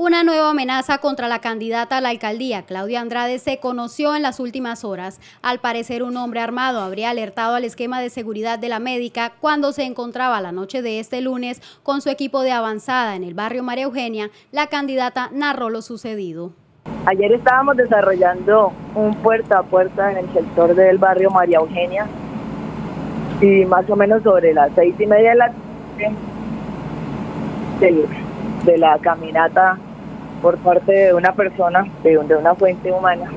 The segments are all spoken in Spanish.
Una nueva amenaza contra la candidata a la alcaldía, Claudia Andrade, se conoció en las últimas horas. Al parecer, un hombre armado habría alertado al esquema de seguridad de la médica cuando se encontraba la noche de este lunes con su equipo de avanzada en el barrio María Eugenia. La candidata narró lo sucedido. Ayer estábamos desarrollando un puerta a puerta en el sector del barrio María Eugenia y más o menos sobre las 6:30 de la tarde de la caminata por parte de una persona, de una fuente humana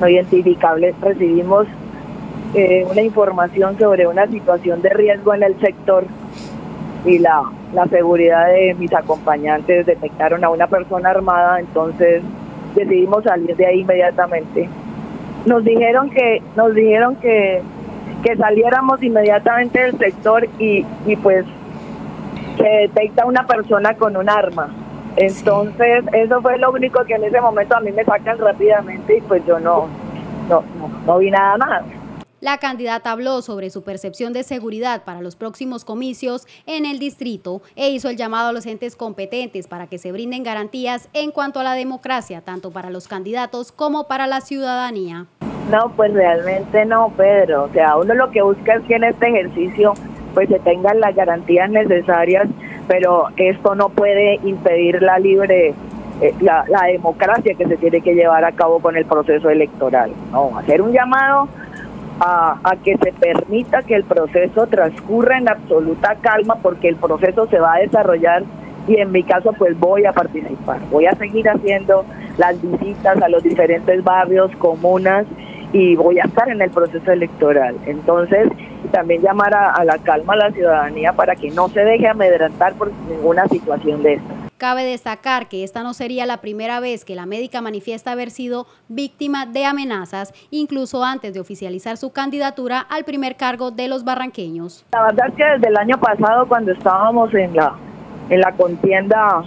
no identificable, recibimos una información sobre una situación de riesgo en el sector y la seguridad de mis acompañantes detectaron a una persona armada, entonces decidimos salir de ahí inmediatamente. Nos dijeron que saliéramos inmediatamente del sector y pues se detecta una persona con un arma. Entonces, eso fue lo único que en ese momento a mí me sacan rápidamente y pues yo no vi nada más. La candidata habló sobre su percepción de seguridad para los próximos comicios en el distrito e hizo el llamado a los entes competentes para que se brinden garantías en cuanto a la democracia, tanto para los candidatos como para la ciudadanía. No, pues realmente no, Pedro. O sea, uno lo que busca es que en este ejercicio pues se tengan las garantías necesarias, pero esto no puede impedir la libre, la democracia que se tiene que llevar a cabo con el proceso electoral. No, hacer un llamado a que se permita que el proceso transcurra en absoluta calma, porque el proceso se va a desarrollar y en mi caso pues voy a participar, voy a seguir haciendo las visitas a los diferentes barrios, comunas, y voy a estar en el proceso electoral. Entonces, también llamar a la calma a la ciudadanía para que no se deje amedrentar por ninguna situación de esta. Cabe destacar que esta no sería la primera vez que la médica manifiesta haber sido víctima de amenazas, incluso antes de oficializar su candidatura al primer cargo de los barranqueños. La verdad es que desde el año pasado, cuando estábamos en la contienda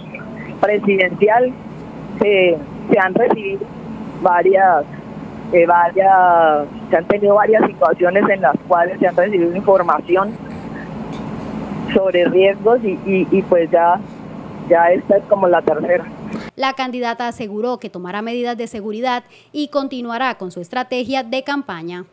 presidencial, se han recibido varias situaciones en las cuales se han recibido información sobre riesgos y pues ya esta es como la tercera. La candidata aseguró que tomará medidas de seguridad y continuará con su estrategia de campaña.